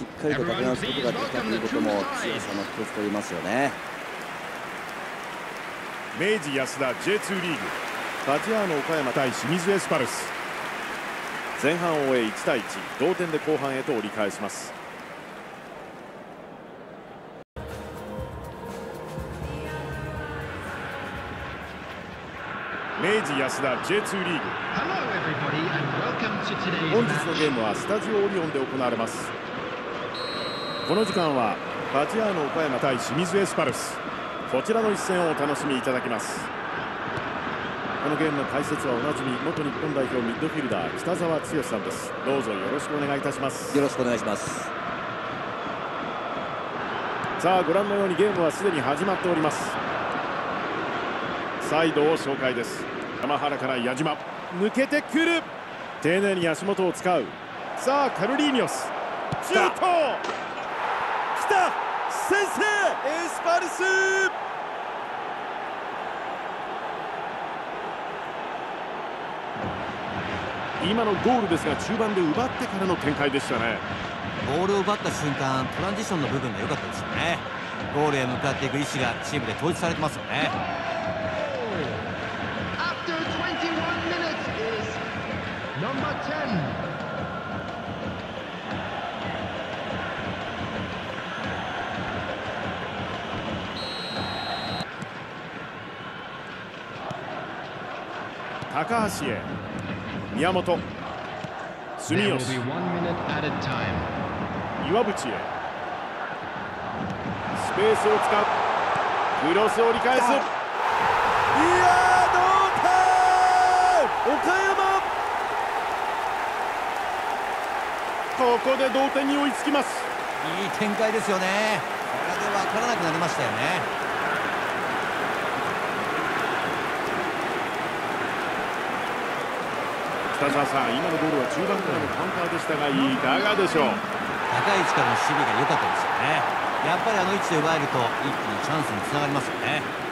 しっかりと立て直すことができたということも強さの一つと言いますよね。明治安田 J2 リーグ、ファジアーノ岡山対清水エスパルス。前半を終え1対1、同点で後半へと折り返します。明治安田 J2 リーグ。本日のゲームはスタジオオリオンで行われます。この時間はファジアーノ岡山対清水エスパルス、こちらの一戦をお楽しみいただきます。このゲームの解説はおなじみ元日本代表ミッドフィルダー北澤豪さんです。どうぞよろしくお願いいたします。よろしくお願いします。さあ、ご覧のようにゲームはすでに始まっております。サイドを紹介です。山原から矢島、抜けてくる。丁寧に足元を使う。さあ、カルリーニョス、シュート、きた、先制、エスパルス。今のゴールですが、中盤で奪ってからの展開でしたね。ボールを奪った瞬間、トランジションの部分が良かったですよね。ゴールへ向かっていく意思がチームで統一されてますよね。高橋へ、宮本、住吉、岩渕へ、スペースを使う。クロスを折り返す。いやー、同点、岡山、ここで同点に追いつきます。いい展開ですよね。これで分からなくなりましたよね。北澤さん、今のゴールは中盤からのカウンターでしたが、いかがでしょう。高い位置からの守備が良かったですよね。やっぱりあの位置で奪えると一気にチャンスにつながりますよね。